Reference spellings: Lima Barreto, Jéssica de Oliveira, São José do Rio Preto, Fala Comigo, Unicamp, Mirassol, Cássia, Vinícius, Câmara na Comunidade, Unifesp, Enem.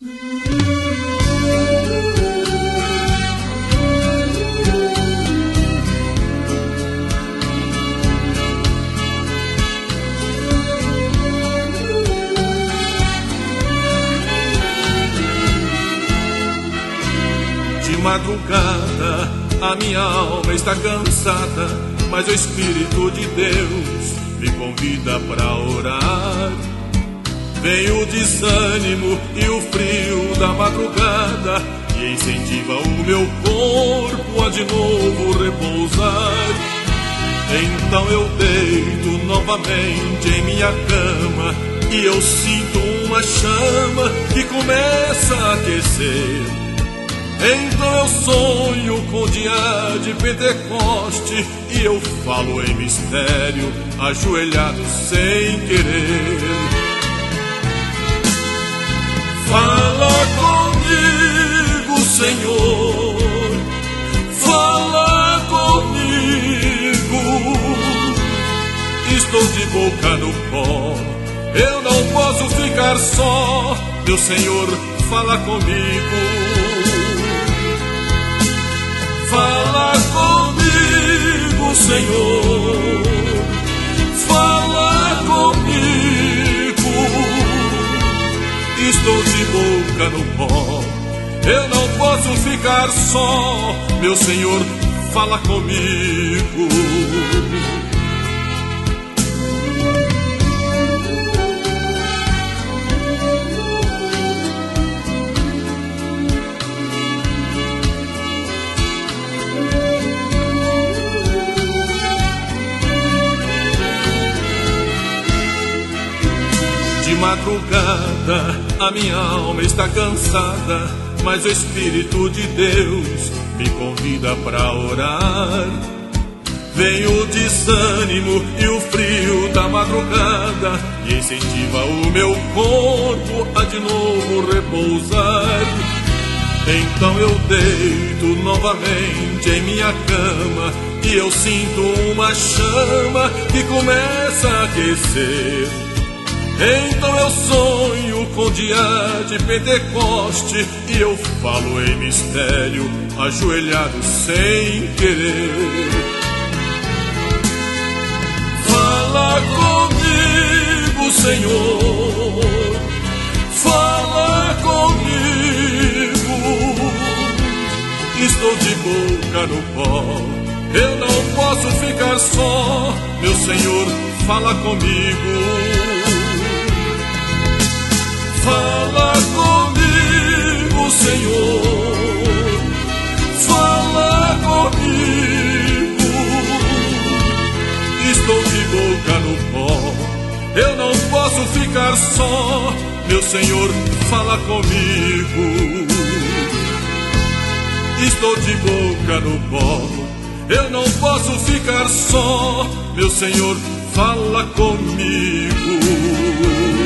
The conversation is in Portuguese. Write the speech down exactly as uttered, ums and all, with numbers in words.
De madrugada a minha alma está cansada, mas o Espírito de Deus me convida pra orar. Vem o desânimo e o frio da madrugada e incentiva o meu corpo a de novo repousar. Então eu deito novamente em minha cama e eu sinto uma chama que começa a aquecer. Então eu sonho com o dia de Pentecoste e eu falo em mistério, ajoelhado sem querer. Fala comigo, Senhor, fala comigo. Estou de boca no pó, eu não posso ficar só. Meu Senhor, fala comigo. Fala comigo, Senhor, fala comigo. Estou de boca no pó, eu não posso ficar só. Meu Senhor, fala comigo. De madrugada a minha alma está cansada, mas o Espírito de Deus me convida pra orar. Vem o desânimo e o frio da madrugada e incentiva o meu corpo a de novo repousar. Então eu deito novamente em minha cama e eu sinto uma chama que começa a aquecer. Então eu sonho com o dia de Pentecoste e eu falo em mistério, ajoelhado sem querer. Fala comigo, Senhor, fala comigo. Estou de boca no pó, eu não posso ficar só. Meu Senhor, fala comigo. Fala comigo, Senhor, fala comigo. Estou de boca no pó, eu não posso ficar só. Meu Senhor, fala comigo. Estou de boca no pó, eu não posso ficar só. Meu Senhor, fala comigo.